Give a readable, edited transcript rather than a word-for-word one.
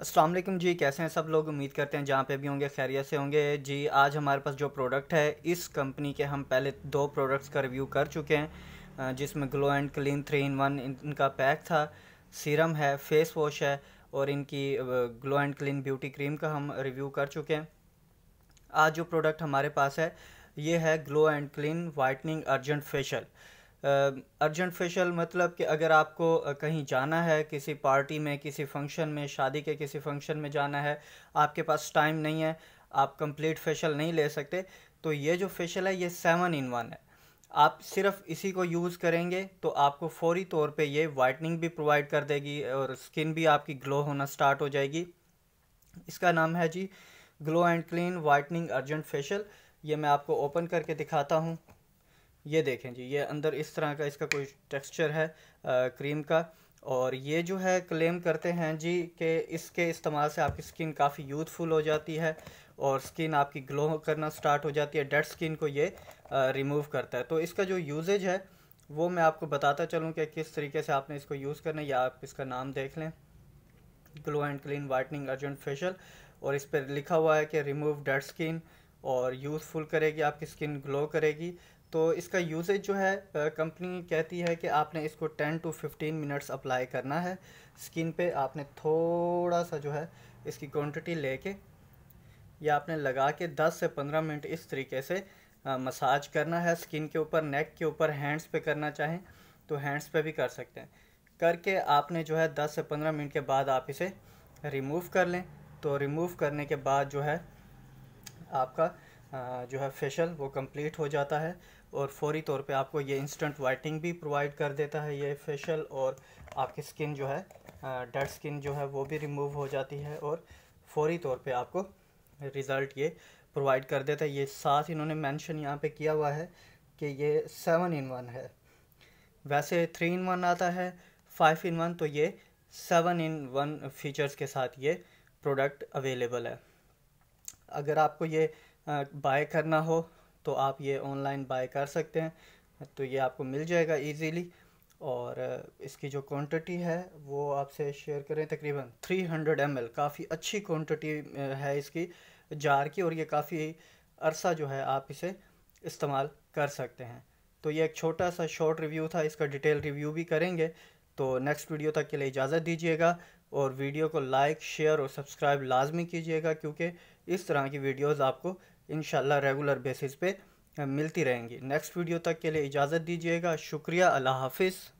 अस्सलाम वालेकुम जी, कैसे हैं सब लोग। उम्मीद करते हैं जहाँ पे भी होंगे खैरियत से होंगे जी। आज हमारे पास जो प्रोडक्ट है, इस कंपनी के हम पहले दो प्रोडक्ट्स का रिव्यू कर चुके हैं, जिसमें ग्लो एंड क्लीन 3 in 1 इनका पैक था, सीरम है, फेस वॉश है और इनकी glow and clean beauty cream का हम रिव्यू कर चुके हैं। आज जो प्रोडक्ट हमारे पास है ये है glow and clean whitening urgent facial. Urgent facial मतलब कि अगर आपको कहीं जाना है, किसी पार्टी में, किसी फंक्शन में, शादी के किसी फंक्शन में जाना है, आपके पास टाइम नहीं है, आप कंप्लीट फेशियल नहीं ले सकते, तो ये जो फेशियल है ये 7 in 1 है। आप सिर्फ इसी को यूज़ करेंगे तो आपको फौरी तौर पे ये वाइटनिंग भी प्रोवाइड कर देगी और स्किन भी आपकी ग्लो होना स्टार्ट हो जाएगी। इसका नाम है जी glow and clean whitening urgent facial. ये मैं आपको ओपन करके दिखाता हूँ। ये देखें जी, ये अंदर इस तरह का इसका कोई टेक्सचर है क्रीम का, और ये जो है क्लेम करते हैं जी कि इसके इस्तेमाल से आपकी स्किन काफ़ी यूथफुल हो जाती है और स्किन आपकी ग्लो करना स्टार्ट हो जाती है। डेड स्किन को ये रिमूव करता है। तो इसका जो यूजेज है वो मैं आपको बताता चलूँ कि किस तरीके से आपने इसको यूज़ करना है, या आप इसका नाम देख लें, glow and clean whitening urgent facial, और इस पर लिखा हुआ है कि रिमूव डेड स्किन और यूथफुल करेगी, आपकी स्किन ग्लो करेगी। तो इसका यूजेज जो है कंपनी कहती है कि आपने इसको 10 to 15 मिनट्स अप्लाई करना है स्किन पे। आपने थोड़ा सा जो है इसकी क्वांटिटी लेके या आपने लगा के 10 से 15 मिनट इस तरीके से मसाज करना है स्किन के ऊपर, नेक के ऊपर। हैंड्स पे करना चाहें तो हैंड्स पे भी कर सकते हैं। करके आपने जो है 10 से 15 मिनट के बाद आप इसे रिमूव कर लें। तो रिमूव करने के बाद जो है आपका जो है फेशियल वो कंप्लीट हो जाता है और फौरी तौर पे आपको ये इंस्टेंट वाइटनिंग भी प्रोवाइड कर देता है ये फेशियल, और आपकी स्किन जो है डेड स्किन जो है वो भी रिमूव हो जाती है और फौरी तौर पे आपको रिज़ल्ट ये प्रोवाइड कर देता है। ये साथ इन्होंने मेंशन यहाँ पे किया हुआ है कि ये 7 in 1 है। वैसे 3 in 1 आता है, 5 in 1, तो ये 7 in 1 फीचर्स के साथ ये प्रोडक्ट अवेलेबल है। अगर आपको ये बाय करना हो तो आप ये ऑनलाइन बाय कर सकते हैं, तो ये आपको मिल जाएगा इजीली। और इसकी जो क्वांटिटी है वो आपसे शेयर करें, तकरीबन 300 ml, काफ़ी अच्छी क्वांटिटी है इसकी जार की, और ये काफ़ी अरसा जो है आप इसे इस्तेमाल कर सकते हैं। तो ये एक छोटा सा शॉर्ट रिव्यू था, इसका डिटेल रिव्यू भी करेंगे। तो नेक्स्ट वीडियो तक के लिए इजाज़त दीजिएगा और वीडियो को लाइक, शेयर और सब्सक्राइब लाजमी कीजिएगा, क्योंकि इस तरह की वीडियोस आपको इंशाल्लाह रेगुलर बेसिस पे मिलती रहेंगी। नेक्स्ट वीडियो तक के लिए इजाज़त दीजिएगा। शुक्रिया, अल्लाह हाफ़िज़।